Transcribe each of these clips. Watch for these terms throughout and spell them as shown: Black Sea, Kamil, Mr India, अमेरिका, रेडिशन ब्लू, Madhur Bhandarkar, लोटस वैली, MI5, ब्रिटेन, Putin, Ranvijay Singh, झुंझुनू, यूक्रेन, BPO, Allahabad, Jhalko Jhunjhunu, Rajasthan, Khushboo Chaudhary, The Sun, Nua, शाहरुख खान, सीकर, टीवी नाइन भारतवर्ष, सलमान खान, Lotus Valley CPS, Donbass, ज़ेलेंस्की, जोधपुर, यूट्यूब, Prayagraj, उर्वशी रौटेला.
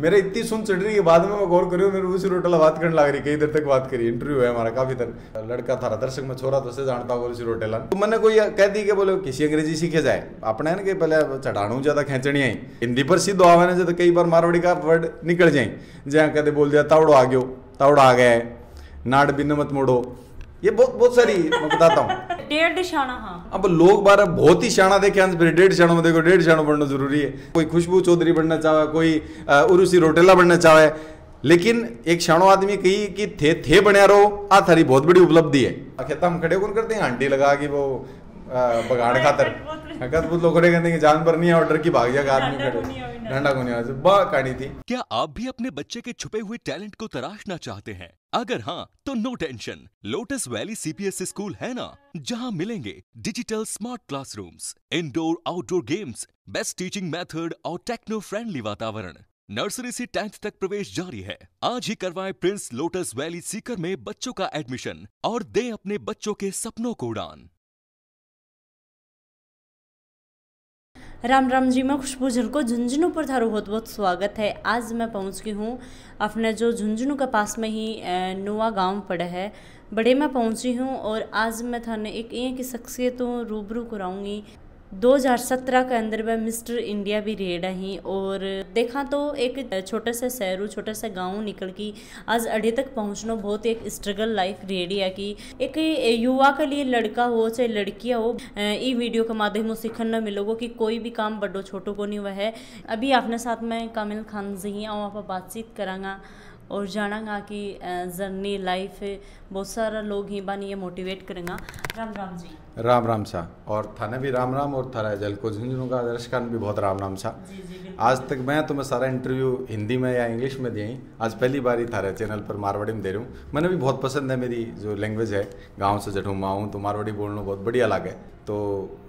मेरे इतनी सुन चढ़ रही है, बाद में मैं गौर करूँ मेरे उसी रोटेला बात करने लग रही है, कई देर तक बात करी, इंटरव्यू है हमारा काफी देर। लड़का था दर्शक में छोरा तो से जानता होगा उसी रोटेला। तो मैंने कोई कह दी कि बोले किसी अंग्रेजी सीखे जाए अपने ना कि पहले चढ़ाणू ज्यादा खेचनी आई, हिंदी पर सीधो आवाने से तो कई बार मारवाड़ी का वर्ड निकल जाए, जहाँ कहते बोल दिया तावड़ो आ गयो, तावड़ा आ गया है, नाड़ बिन मत मोड़ो, ये बहुत सारी मैं बताता हूँ। डेढ़ शाना, हाँ। अब लोग बार बहुत ही शाना देखे आंसर, डेढ़ शानों में देखो, डेढ़ शानों बनना जरूरी है। कोई खुशबू चौधरी बनना चाहे, कोई उर्वशी रौटेला बनना चाहे, लेकिन एक शानो आदमी कही कि थे बनया रहो, आ थारी बहुत बड़ी उपलब्धि है। खेता हम खड़े कौन करते हैं आंटी लगा कि वो बगाड़ खातर हकतपुत लोग खड़े करते हैं, जानवर नहीं है ऑर्डर की भाग जाएगा आदमी खड़े ढंडा को नहीं बा कहानी थी। क्या आप भी अपने बच्चे के छुपे हुए टैलेंट को तराशना चाहते हैं? अगर हाँ तो no tension, लोटस वैली CPS school है ना, जहाँ मिलेंगे digital smart classrooms, indoor outdoor games, best teaching method और टेक्नो फ्रेंडली वातावरण। नर्सरी से 10th तक प्रवेश जारी है। आज ही करवाएं प्रिंस लोटस वैली सीकर में बच्चों का एडमिशन और दें अपने बच्चों के सपनों को उड़ान। राम राम जी, मैं खुशबू झलको झुंझुनू पर थारो बहुत बहुत स्वागत है। आज मैं पहुंच गई हूँ अपने जो झुंझुनू के पास में ही नुआ गांव पड़ा है, बड़े मैं पहुंची हूँ। और आज मैं थाने एक की शख्सियतों रूबरू कराऊंगी। 2017 के अंदर में मिस्टर इंडिया भी रेडा ही, और देखा तो एक छोटे से शहर छोटे से गांव निकल की आज अड़े तक पहुंचना बहुत एक स्ट्रगल लाइफ रेडी है कि एक युवा के लिए लड़का हो चाहे लड़कियां हो, ई वीडियो के माध्यम से सीखने न मिलोगो कि कोई भी काम बड़ो छोटो को नहीं हुआ है। अभी आपने साथ में कामिल खान जी हैं, वहाँ पर बातचीत करांगा और जानांगा कि जर्नी लाइफ बहुत सारा लोग ही बानी ये मोटिवेट करेंगा। राम राम जी। राम राम शाह, और थाने भी राम राम, और थारा जलको झुंझुनू का दर्शकान भी बहुत राम राम शाह। आज तक मैं तुम्हें सारा इंटरव्यू हिंदी में या इंग्लिश में दिया, आज पहली बार ही थारे चैनल पर मारवाड़ी में दे रहा हूँ। मैंने भी बहुत पसंद है, मेरी जो लैंग्वेज है गाँव से जठूमा हूँ तो मारवाड़ी बोलना बहुत बढ़िया लगा है। तो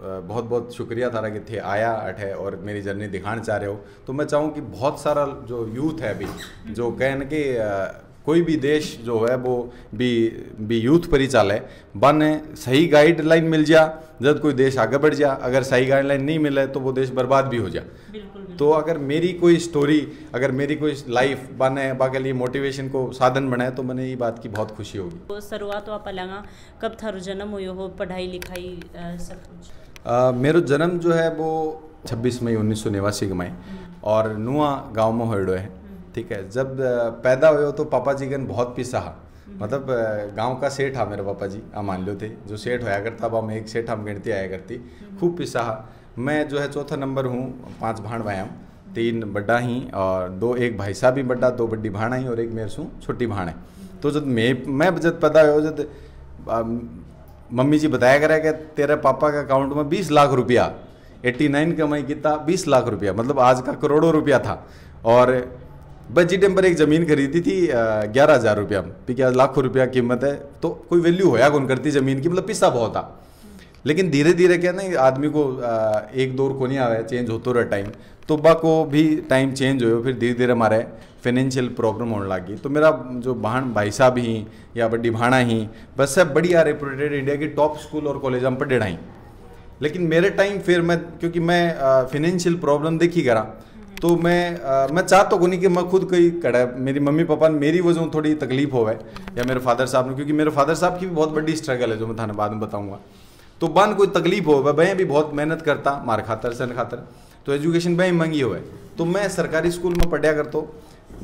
बहुत बहुत शुक्रिया थारा कि थे आया अठे और मेरी जर्नी दिखाना चाह रहे हो। तो मैं चाहूँ कि बहुत सारा जो यूथ है अभी जो कहने के कोई भी देश जो है वो भी यूथ पर ही चाले, बने सही गाइडलाइन मिल जा जब कोई देश आगे बढ़ जा, अगर सही गाइडलाइन नहीं मिले तो वो देश बर्बाद भी हो जा। तो अगर मेरी कोई स्टोरी, अगर मेरी कोई लाइफ बने बाकी लिए मोटिवेशन को साधन बनाए तो मैंने ये बात की बहुत खुशी होगी। तो शुरुआत तो आप लगा कब थारू जन्म हो, पढ़ाई लिखाई सब कुछ? मेरो जन्म जो है वो 26 मई 1989 में और नुआ गाँव में होड़ो है, ठीक है। जब पैदा हुए तो पापा जी गन बहुत पिसा, मतलब गांव का सेठ हा मेरे पापा जी, हम मान लो थे जो सेठ होया करता, अब हम एक सेठ हम गिनती आया करती, खूब पिसा। मैं जो है चौथा नंबर हूँ, 5 भाण भाई हम, 3 बड्डा ही और 2 एक भाई साहब भी बड्डा, 2 बड्डी भाणा ही और एक मेरे सू छोटी भाण है। तो जब मैं जब पैदा हुआ जब मम्मी जी बताया करे कि तेरे पापा के अकाउंट में 20 लाख रुपया 89 कमाई किता, 20 लाख रुपया मतलब आज का करोड़ों रुपया था। और बस जी टाइम पर एक ज़मीन खरीदी थी 11,000 रुपया क्योंकि आज लाखों रुपया कीमत है, तो कोई वैल्यू होया कौन करती ज़मीन की, मतलब पिसा बहुत था। लेकिन धीरे धीरे क्या ना आदमी को एक दौर को नहीं आया, चेंज होते रहा टाइम, तो बा को भी टाइम चेंज हो, फिर धीरे धीरे हमारे फाइनेंशियल प्रॉब्लम होने लगी। तो मेरा जो बहन भाई साहब ही या बड्डी भाणा ही बस सब बढ़िया रेप्यूटेड इंडिया की टॉप स्कूल और कॉलेज हम पर डेढ़ा ही। लेकिन मेरे टाइम फिर मैं क्योंकि मैं फाइनेंशियल प्रॉब्लम देखी करा तो मैं चाहता हूँ नहीं कि मैं खुद कहीं कड़ा, मेरी मम्मी पापा ने मेरी वजह थोड़ी तकलीफ हो है या मेरे फादर साहब ने, क्योंकि मेरे फादर साहब की भी बहुत बड़ी स्ट्रगल है जो मैं थाने बाद में बताऊँगा। तो बन कोई तकलीफ हो भाई भी बहुत मेहनत करता मार खातर सन खातर, तो एजुकेशन भाई महंगी हो है। तो मैं सरकारी स्कूल में पढ़ा करता,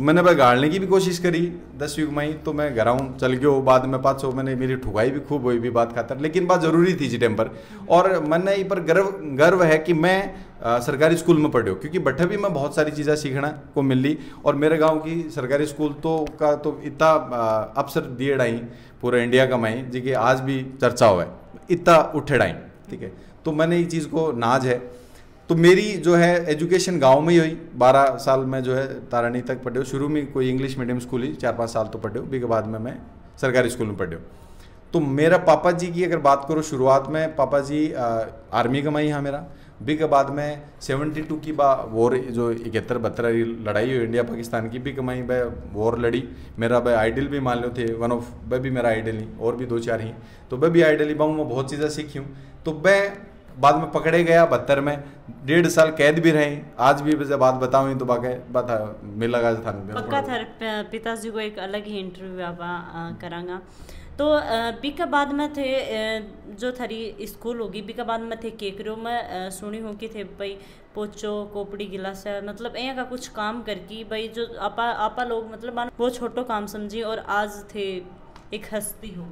मैंने भाई गाड़ने की भी कोशिश करी 10वीं में, तो मैं घर आऊँ चल गयो, बाद में 500 मैंने मेरी ठुकाई भी खूब हुई भी बात खातर, लेकिन बात ज़रूरी थी जी टाइम पर। और मैंने ये पर गर्व है कि मैं सरकारी स्कूल में पढ़ो, क्योंकि बट्ठे भी मैं बहुत सारी चीज़ें सीखना को मिली। और मेरे गांव की सरकारी स्कूल तो का तो इतना अवसर दिए डाई पूरे इंडिया का माई जी कि आज भी चर्चा हुआ है, इतना उठे डाई, ठीक है। तो मैंने ये चीज़ को नाज है। तो मेरी जो है एजुकेशन गांव में ही हुई, 12 साल में जो है तारानी तक पढ़े, शुरू में कोई इंग्लिश मीडियम स्कूल ही 4-5 साल तो पढ़े, उसके बाद में मैं सरकारी स्कूल में पढ़े। तो मेरा पापा जी की अगर बात करो, शुरुआत में पापा जी आर्मी का माई यहाँ मेरा, उसके बाद में 72 की वॉर जो 71-72 लड़ाई हुई इंडिया पाकिस्तान की, भी कमाई भाई वॉर लड़ी। मेरा भाई आइडल भी मान लो थे, वन ऑफ भाई भी मेरा आइडल ही और भी 2-4 ही, तो भाई भी आइडल ही बाहूँ मैं बहुत चीज़ें सीखी हूँ। तो भाई बाद में पकड़े गया 72 में, 1.5 साल कैद भी रहे। आज भी वैसे बात बताऊँ तो बता मिल लगा था पक्का था। पिताजी को एक अलग ही इंटरव्यू आप करांगा। तो बीकाबाद में थे जो थारी स्कूल होगी, बीकाबाद में थे केकरो में सुनी हो कि थे भाई पोचो कोपड़ी गिलासा मतलब यहाँ का कुछ काम करके भाई जो आपा लोग मतलब वो छोटो काम समझी और आज थे एक हस्ती हो।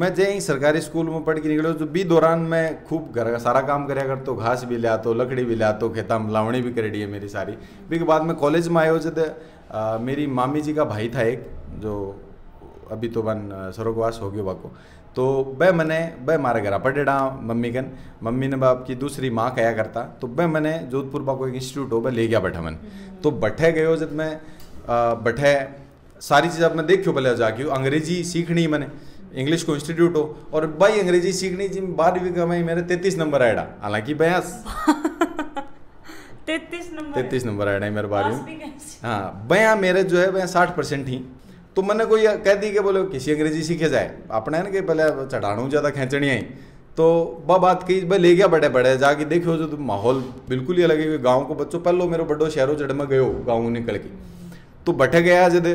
मैं जे ही सरकारी स्कूल में पढ़ के निकलो जो बी दौरान मैं खूब घर का सारा काम करा करतो, घास भी लिया तो, लकड़ी भी लिया तो, खेता में लावणी भी करी है मेरी सारी। बीके बाद में कॉलेज में आयो जो मेरी मामी जी का भाई था एक जो अभी तो बन स्वर्गवास हो गयो बाको, तो बह मने बह मारा घर पढ़ेड़ा मम्मी कन, मम्मी ने बाप की दूसरी माँ कया करता, तो बह मने जोधपुर बाको एक इंस्टीट्यूट हो बह ले गया बैठा मन। तो बैठे गयो जब मैं बैठे सारी चीज़ आपने देखियो भले जाके अंग्रेजी सीखनी मैंने, इंग्लिश को इंस्टीट्यूट हो और भाई अंग्रेजी सीखनी जी 12वीं का मैं मेरे 33 नंबर आया, हालांकि बयास 33 नंबर आया मेरे 12वीं। हाँ बया मेरे जो है बया 60% ही। तो मैंने कोई कह दी कि बोलो किसी अंग्रेजी सीखे जाए अपने है ना कि पहले चढ़ाणू ज़्यादा खेचनी आई, तो वह बात कही भाई ले गया बड़े बड़े जाके देखो जो तो माहौल बिल्कुल ही अलग है गाँव को। बच्चों पहलो मेरे बड़ो शहरों चढ़ में गयो गाँव निकल के, तो बैठे गया जद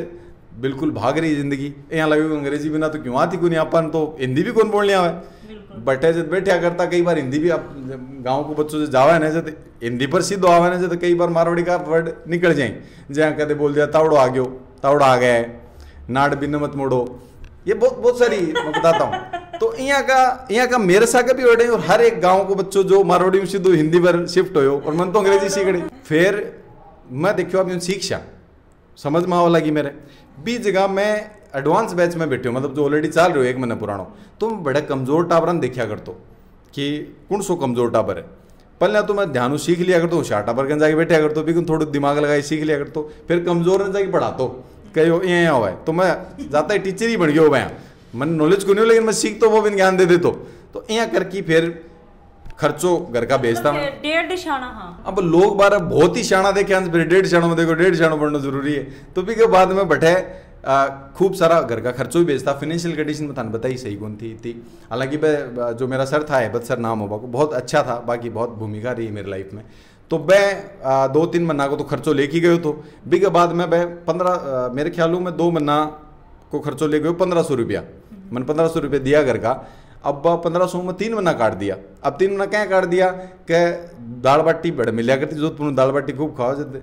बिल्कुल भाग रही जिंदगी, यहाँ लगे अंग्रेजी बिना तो क्यों आती को नहीं, अपन तो हिंदी भी कौन बोलने आवे बैठे जब बैठा करता। कई बार हिंदी भी आप गाँव को बच्चों से जावा ना जब हिंदी पर सीधो आवा ना जब कई बार मारवाड़ी का वर्ड निकल जाए, जहाँ कहते बोल दिया तावड़ो आ गयो, तावड़ा आ गया है, नाड़ बिन मत मोड़ो, ये बहुत सारी मैं बताता हूँ। तो यहाँ का मेरे साथ भी वर्ड है और हर एक गांव को बच्चों जो मारवाड़ी में सीधो हिंदी पर शिफ्ट हो और मन तो अंग्रेजी सीख रही। फिर मैं देखियो आप शिक्षा समझ में आवा लगी मेरे बी जगह मैं एडवांस बैच में बैठे मतलब जो ऑलरेडी चल रही हो एक महीने पुराणो, तो बड़े कमजोर टाबर ने देखा करते कि कौन सो कमजोर टाबर है। पहले तो मैं ध्यान सीख लिया करते, होशियार टाबर के जाके बैठा करते, भी थोड़ा दिमाग लगाई सीख लिया करते, फिर कमजोर ने जाके पढ़ाते कहो यहाँ हुआ है, तो मैं जाता ही टीचर ही बन गया हुआ यहाँ, मन नॉलेज को नहीं हो लेकिन मैं सीख तो वो भी ज्ञान दे देता तो यहाँ करके फिर खर्चो घर का बेचता हूँ। अब लोग बार बहुत ही शाना देखे फिर 1.5 शाणों में देखो 1.5 शाणों पढ़ना जरूरी है। तो भी के बाद में बैठे खूब सारा घर का खर्चो ही बेचता, फाइनेंशियल कंडीशन बताने बताई सही कौन थी इतनी, हालांकि वह जो मेरा सर था हैबत सर नाम होगा बहुत अच्छा था, बाकी बहुत भूमिका रही मेरी लाइफ में। तो मैं 2-3 महीना को तो खर्चो लेके गयो, तो बी के बाद में मैं 15 मेरे ख्यालों में 2 महीना को खर्चो ले गयो 1500 रुपया, मैंने 1500 रुपये दिया घर का। अब 1500 में 3 महीना काट दिया। अब 3 महीना क्या काट दिया कि दाल बाटी बड़े मिला करती जोधपुर में, दाल बाटी खूब खाओ जब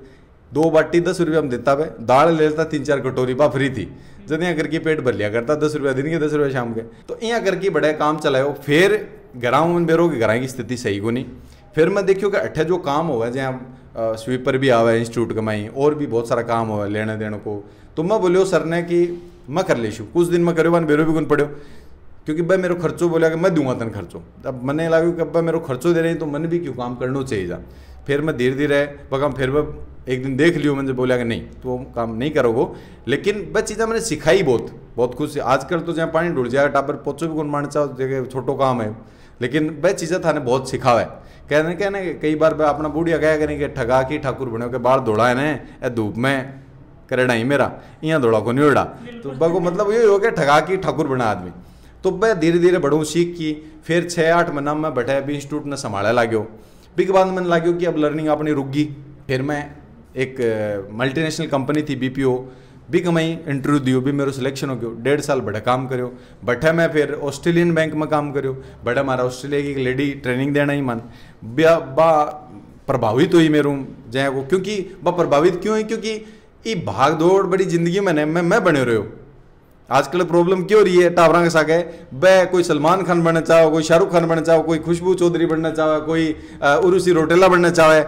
2 बाटी 10 रुपया में देता भाई, दाल ले लेता 3-4 कटोरी पा फ्री थी जब, यहाँ करके पेट भर लिया करता 10 रुपया दिन के 10 रुपया शाम के। तो यहाँ करके बड़े काम चलायो। फिर घराओं में बेरो कि घराई की स्थिति सही को नहीं, फिर मैं देखियो कि अठे जो काम हुआ जहाँ स्वीपर भी आवा इंस्टीट्यूट कमाई और भी बहुत सारा काम हुआ लेने देने को, तो मैं बोलियो सर ने कि मैं कर लेशू कुछ दिन मैं करो बन बेरो भी कौन पढ़ो, क्योंकि भाई मेरे खर्चो बोला कि मैं दूंगा तन खर्चो। अब मैंने लगा कि अब मेरे खर्चो दे रही तो मन भी क्यों काम करना चाहिए था। फिर मैं धीरे धीरे वह फिर वह एक दिन देख लियो, मैंने बोला कि नहीं तो काम नहीं करोगे, लेकिन वह चीज़ें मैंने सिखाई बहुत कुछ। आजकल तो जहाँ पानी डूल जाएगा टापर पोचो भी कौन मान चाहो जगह छोटो काम है, लेकिन वह चीज़ें था ने बहुत सिखावा है। कहने कई बार भाई अपना बूढ़िया कह करें कि ठगा की ठाकुर बने के बाहर दौड़ा है ना धूप में करेड़ा ही मेरा यहाँ दौड़ा को नहीं उड़ा, तो बाको मतलब ये हो गया ठगा की ठाकुर बना आदमी। तो भाई धीरे धीरे बढ़ू सीख की फिर 6-8 महीना में बैठे अभी इंस्टीट्यूट ने संभाला लागो। बिग बाद मैंने लागो कि अब लर्निंग अपनी रुक गई। फिर मैं एक मल्टीनेशनल कंपनी थी BPO भी कमाई इंटरव्यू दियो भी मेरे सिलेक्शन हो गयो। 1.5 साल बड़ा काम करो बैठे मैं, फिर ऑस्ट्रेलियन बैंक में काम करो बड़ा मारा ऑस्ट्रेलिया की एक लेडी ट्रेनिंग देना ही मन बा प्रभावित हुई मेरू जहाँ को, क्योंकि बा प्रभावित क्यों हुई क्योंकि ये भाग दौड़ बड़ी जिंदगी में ने मैं बने रहो। आजकल प्रॉब्लम क्यों रही है टावरा के साथ है वह कोई सलमान खान बनना चाहो, कोई शाहरुख खान बनना चाहो, कोई खुशबू चौधरी बनना चाहो, कोई उर्वशी रौटेला बनना चाहे,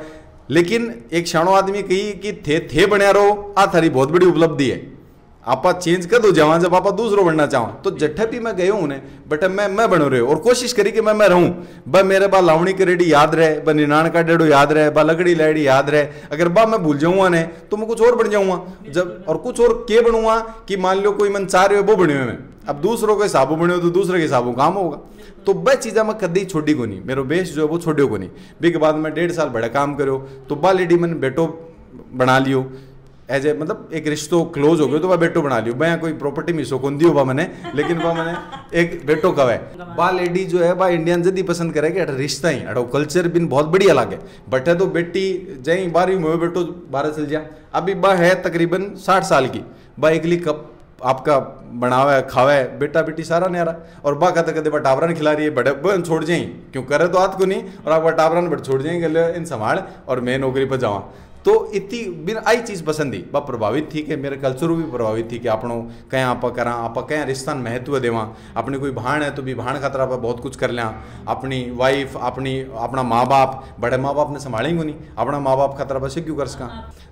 लेकिन एक शाणो आदमी कही कि थे बनया रहो आ थारी बहुत बड़ी उपलब्धि है। आपा चेंज कर दो जहाँ जब आपा दूसरो बनना चाहो। तो जट्ठे भी मैं गयो हूँ ने बट मैं बनो रहे और कोशिश करी कि मैं रहूँ। बा मेरे बा लावणी के रेडी याद रहे, बा निनाण का डेढ़ो याद रहे, बा लकड़ी लाड़ी याद रहे। अगर बा मैं भूल जाऊँगा ने तो मैं कुछ और बन जाऊँगा जब और कुछ और के बनूँगा कि मान लो कोई मन चाह रहे हो वो बने हुए मैं अब दूसरों के हिसाबों बने हो तो दूसरे के हिसाबों काम होगा। तो वह चीज़ें मैं कदी छोड़ी को नहीं, मेरा बेस जो है वो छोड़ियो को नहीं। बीके बाद मैं 1.5 साल बड़ा काम करो तो बा लेडी मैंने बेटो बना लियो। एज ए मतलब एक रिश्तो क्लोज हो गयो तो वह बेटो बना लियो। मैं कोई प्रॉपर्टी में शोकुंदी हुआ मैंने, लेकिन वह मैंने एक बेटो कहा है। बा लेडी जो है बा इंडियन जदी पसंद करे कि अठा रिश्ता ही अठा कल्चर बिन बहुत बड़ी अलग है। बट है तो बेटी जय बारहवीं में बेटो बारह चल जा। अभी बा है तकरीबन 60 साल की, बा एकली कप आपका बनावे खावे बेटा बेटी सारा न्यारा। और बा कहते कहते बा टावरा ने खिला रही है बड़े बहन छोड़ जाए क्यों करे तो हाथ को नहीं, और आप बा टावरा ने बट छोड़ जाएंगे इन संभाल और मैं नौकरी पर जावा। तो इतनी बिन आई चीज़ पसंद थी, बा प्रभावित थी कि मेरे कल्चर भी प्रभावित थी कि आपनों कहें आप करा आप कहें रिश्तान महत्व देवा। अपने कोई भाण है तो भी भाण खातर आप बहुत कुछ कर लिया। अपनी वाइफ अपनी अपना माँ बाप बड़े माँ बाप ने संभालेंगे नहीं, अपना माँ बाप खातर आप से क्यों कर सका।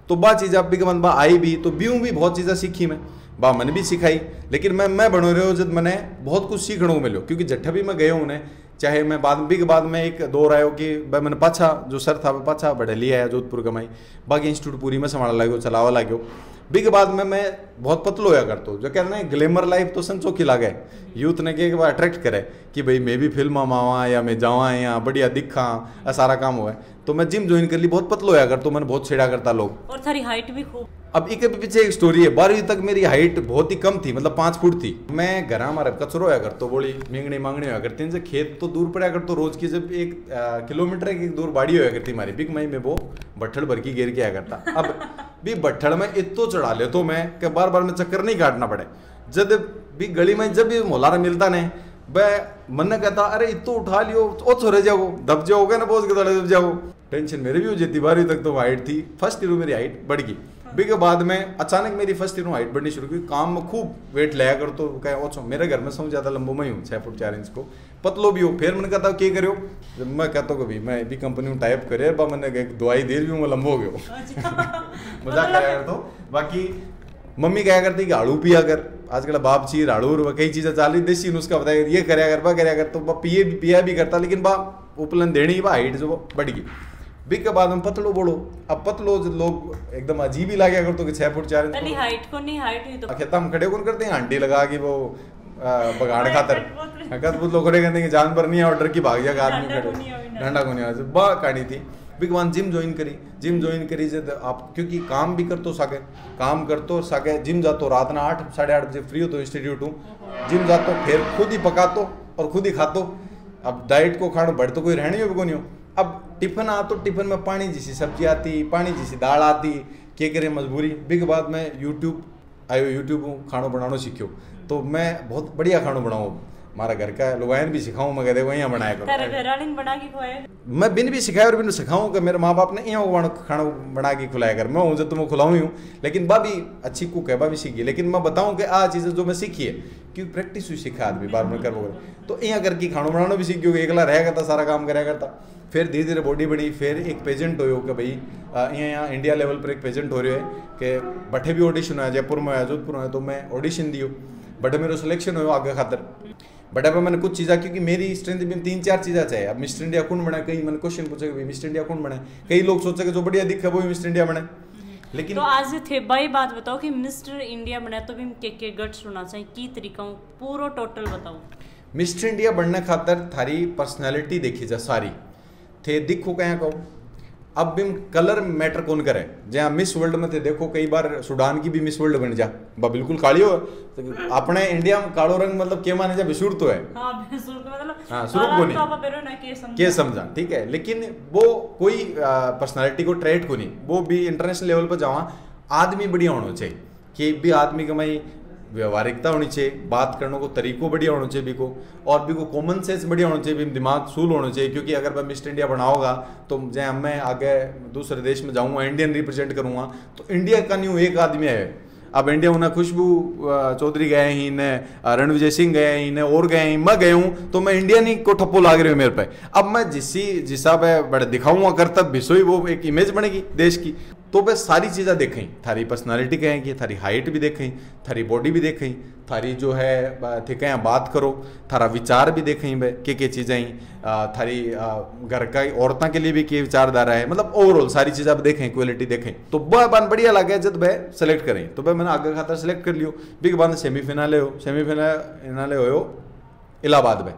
तो बा चीज़ आप भी मन बा आई भी तो बीऊँ भी बहुत चीज़ें सीखी मैं, बा मन भी सिखाई। लेकिन मैं बनो रहे हो जब मैंने बहुत कुछ सीखने को मिलो, क्योंकि जट्ठा भी मैं गयो उन्हें चाहे मैं बाद में एक दौर आयो कि भाई मैंने पाछा जो सर था वह पाछा बड़े लिया आया जोधपुर का माई बाकी इंस्टीट्यूट पूरी में संभाल लागो चलावा लागो। बिग बाद में मैं बहुत पतलो होया करता हूँ जो कह रहे हैं ग्लैमर लाइफ तो संचो की लागे यूथ ने के बार अट्रैक्ट करे कि भाई मैं भी फिल्म में आवा या मैं जावा या बढ़िया दिखा या सारा काम हुआ। तो मैं जिम ज्वाइन कर ली, बहुत पतलो होया करता, मैंने बहुत छेड़ा करता लोग। और सारी हाइट भी खूब। अब एक पीछे एक स्टोरी है। 12वीं तक मेरी हाइट बहुत ही कम थी, मतलब 5 फुट थी। मैं घरा मारे कचरो होया करता, बोली मेंगणी मांगणी होया करती इनसे, खेत तो दूर पड़ा करता रोज की जब 1 किलोमीटर एक दूर बाड़ी होया करती हमारी। बिग मई में वो बट्ठल भर की घेर के आया करता। अब भी बट्ठड़ में इतो चढ़ा ले तो मैं कि बार बार में चक्कर नहीं काटना पड़े। जब भी गली में जब भी मोलारा मिलता ने वह मन ने कहता अरे इतो उठा लियो ओ छोरे जाओ दब जाओगे ना बोझ के तले दब जाओ। टेंशन मेरे भी हो जाती। 12वीं तक तो हाइट थी, फर्स्ट ईयर में मेरी हाइट बढ़ गई। बिग बाद में अचानक मेरी फर्स्ट ईयर में हाइट बढ़नी शुरू की, काम में खूब वेट लाया कर तो कह ओछो। मेरे घर में सब ज़्यादा लंबो मैं हूँ 6 फुट 4 इंच को, पतलो भी हो। फिर मैंने कहता के करो जब मैं कहता कभी मैं भी कंपनी में टाइप करे बा मैंने दवाई दे रही हूँ मैं लंबो हो गयो। मजाक किया करता हूँ। बाकी मम्मी क्या करती कि आड़ू पिया कर, आजकल बाप चीर आड़ू और कई चीज़ें चल रही देसी नुस्खा बताया ये करया कर बा करया कर तो बा पिए भी पिया भी करता। लेकिन बा उपलन देनी बा हाइट जो बढ़ गई। बिग के बाद में पतलो बोलो, अब पतलो लोग एकदम अजीब ही लागे अगर तो 6 फुट 4 इंच हाइट को नहीं हाइट हुई तो खेता हम खड़े कौन करते हैं आंटी लगा कि वो बगाड़ खातर बहुत लोग खड़े करते हैं कि जानवर नहीं है ऑर्डर की भाग जाएगा आदमी खड़े ढंडा को नहीं बा काटी थी। बिगवान जिम ज्वाइन करी जब आप क्योंकि काम भी करते सके काम करते सके जिम जातो रात ना 8 साढ़े 8 बजे फ्री हो तो इंस्टीट्यूट हूँ जिम जातो फिर खुद ही पकातो और खुद ही खातो। अब डाइट को खानो बढ़ तो कोई रहने हो भी को नहीं हो। अब टिफिन आ तो टिफिन में पानी जैसी सब्जी आती पानी जैसी दाल आती के करे मजबूरी। बिग बाद में यूट्यूब आयो यूट्यूब खानो बनाना सीखो तो मैं बहुत बढ़िया खानो बनाऊँ मारा घर का लोगायन भी सिखाऊँ मैं कहते वही यहाँ बनाया करो बना के खुआए। मैं बिन भी सिखाया और बिन सिखाऊँ कि मेरे माँ बाप ने यहाँ खाना बना के खुलाया कर मैं हूँ जब तुम्हें खुलाऊँ ही हूँ। लेकिन बा भी अच्छी कुक है बा भी सीखी। लेकिन मैं बताऊँ कि आ चीज़ें जो मैं सीखी है क्योंकि प्रैक्टिस हुई सीखा आदमी बार बार कर तो यहाँ करके खाना बनाना भी सीख गया। एकला रह करता सारा काम कराया करता फिर धीरे धीरे बॉडी बनी। फिर एक पेजेंट हो कि भाई यहाँ इंडिया लेवल पर एक पेजेंट हो रहे है कि बठे भी ऑडिशन हुआ जयपुर में आया जोधपुर में तो मैं ऑडिशन दियो बट मेरा सिलेक्शन हो आगे खातर। बट अब मैंने कुछ चीज़ा क्योंकि मेरी स्ट्रेंथ में 3-4 चीज़ा चाहिए। अब मिस्टर इंडिया कौन बना कहीं मैंने क्वेश्चन पूछा कि मिस्टर इंडिया कौन बना कई लोग सोचे कि जो बढ़िया दिखा वो मिस्टर इंडिया बने। लेकिन तो आज थे भाई बात बताओ कि मिस्टर इंडिया बना तो भी के गट सुना चाहिए की तरीका पूरा टोटल बताओ। मिस्टर इंडिया बनने खातर थारी पर्सनैलिटी देखी जा सारी थे दिखो क्या कहो। अब भी कलर मैटर कौन करे जहाँ मिस वर्ल्ड में थे देखो कई बार सूडान की भी मिस वर्ल्ड बन जा बा बिल्कुल काली हो तो अपने इंडिया में कालो रंग मतलब के माने जा बिशुर तो है हाँ स्वरूप को नहीं के समझा ठीक है। लेकिन वो कोई पर्सनालिटी को ट्रेट को नहीं वो भी इंटरनेशनल लेवल पर जावा आदमी बढ़िया होना चाहिए कि भी आदमी का भाई व्यवहारिकता होनी चाहिए बात करने को तरीको बढ़िया होना चाहिए बिको और बिको कॉमन सेंस बढ़िया होना चाहिए भी दिमाग सूल होना चाहिए। क्योंकि अगर मैं मिस्टर इंडिया बनाऊंगा तो जहाँ मैं आगे दूसरे देश में जाऊँगा इंडियन रिप्रेजेंट करूँगा तो इंडिया का न्यू एक आदमी है। अब इंडिया उन्हें खुशबू चौधरी गए हैं इन्हें रणविजय सिंह गए हैं इन्हें और गए हैं मैं गए हूँ तो मैं इंडिया नहीं को ठप्पो लाग रहे हो मेरे पे। अब मैं जिसी जिसा मैं बड़े दिखाऊंगा करतब भिसोई वो एक इमेज बनेगी देश की। तो वह सारी चीज़ें देखें थारी पर्सनालिटी कहेंगी थारी हाइट भी देखें थारी बॉडी भी देखें थारी जो है थे कहें बात करो थारा विचार भी देखें भाई के चीज़ें थारी घर का औरतों के लिए भी के विचारधारा है मतलब ओवरऑल सारी चीज़ें आप देखें क्वालिटी देखें तो वह बात बढ़िया लगे जब भाई सेलेक्ट करें तो भाई मैंने आगे खाता सेलेक्ट कर लियो। बिग बाद सेमीफिनाले हो इलाहाबाद में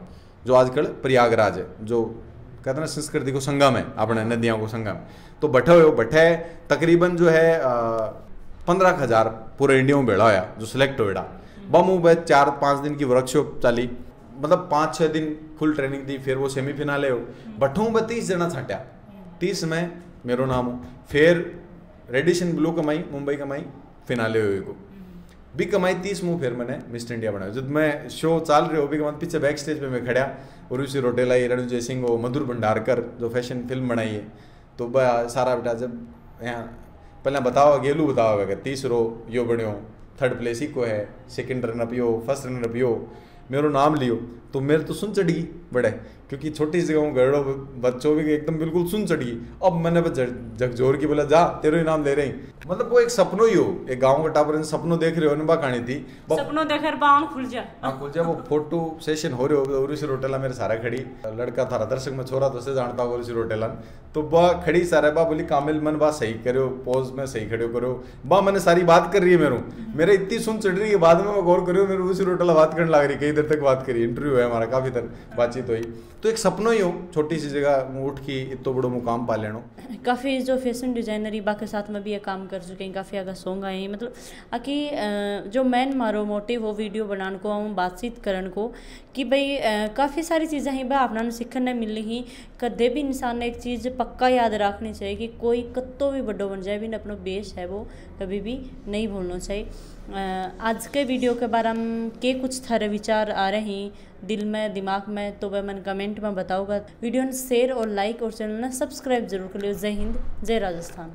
जो आजकल प्रयागराज है जो कहते ना संस्कृति को संगम है अपने नदियों को संगम तो बैठे हुए बैठे तकरीबन जो है 15,000 पूरे इंडिया में भेड़ा होया जो सिलेक्ट होया। बम वो भाई 4-5 दिन की वर्कशॉप चाली, मतलब 5-6 दिन फुल ट्रेनिंग दी। फिर वो सेमीफिनाले हो बठों में 30 जना छाट्या, 30 में मेरो नाम हो। फिर रेडिशन ब्लू कमाई, मुंबई कमाई, फिनाले हुई को भी कमाई 30 मुँह। फिर मैंने मिस्टर इंडिया बनाया। जब मैं शो चाल रहे हो भी कमा पीछे बैक स्टेज पर मैं खड़ा, उर्वशी रौटेला, रणविजय सिंह हो, मधुर भंडारकर जो फैशन फिल्म बनाई है। तो सारा बेटा जब यहाँ पहले बताओ गेलू बताओ अगर 30 रो यो बनो, 3rd प्लेस ही को है, 2nd रनअप यो, 1st रनअप यो, मेरो नाम लियो। तो मेरे तो सुन चढ़ी बड़े, क्योंकि छोटी जगह हूँ गढ़ो बच्चों भी एकदम बिल्कुल सुन चढ़ी। अब मैंने बस झकझोर की बोला जा तेरे ही नाम ले रही। मतलब वो एक सपनों ही हो, एक गाँव का टापर सपनों देख रहे हो ना, कहानी थी सपनों देख रहे खुल जा। हाँ खुल जा। वो फोटो सेशन हो रहे हो, उर्वशी रौटेला मेरे सारा खड़ी लड़का था दर्शक में छोरा तो उसे जानता हो उर्वशी रौटेला। तो बा खड़ी सारा बा बोली कामिल मन बा सही करो, पोज में सही खड़े करो बा। मैंने सारी बात कर रही है मेरो, मेरे इतनी सुन चढ़ रही है। बाद में मैं गौर करी मेरे उर्वशी रौटेला बात करने लग रही, कई देर तक बात करी, इंटरव्यू है हमारा, काफी देर बातचीत हुई। तो एक सपनो ही हो छोटी सी जगह उठ के इतो बड़ो मुकाम पा लेनो। काफ़ी जो फैशन डिजाइनर बा के साथ में भी ये काम कर चुके हैं, काफ़ी आगे सोंग आए हैं। मतलब आकि जो मैन मारो मोटिव हो वीडियो बनाने को और बातचीत करने को कि भाई काफ़ी सारी चीज़ें हैं भाई अपना सीखने मिली ही। कदे भी इंसान ने एक चीज़ पक्का याद रखनी चाहिए कि कोई कत्तो भी बड़ो बन जाए भी ना अपना बेस है वो कभी भी नहीं भूलना चाहिए। आज के वीडियो के बारे में के कुछ थारे विचार आ रहे हैं दिल में दिमाग में तो वह मन कमेंट में बताओगा। वीडियो ने शेयर और लाइक और चैनल ने सब्सक्राइब जरूर कर लियो। जय हिंद, जय राजस्थान।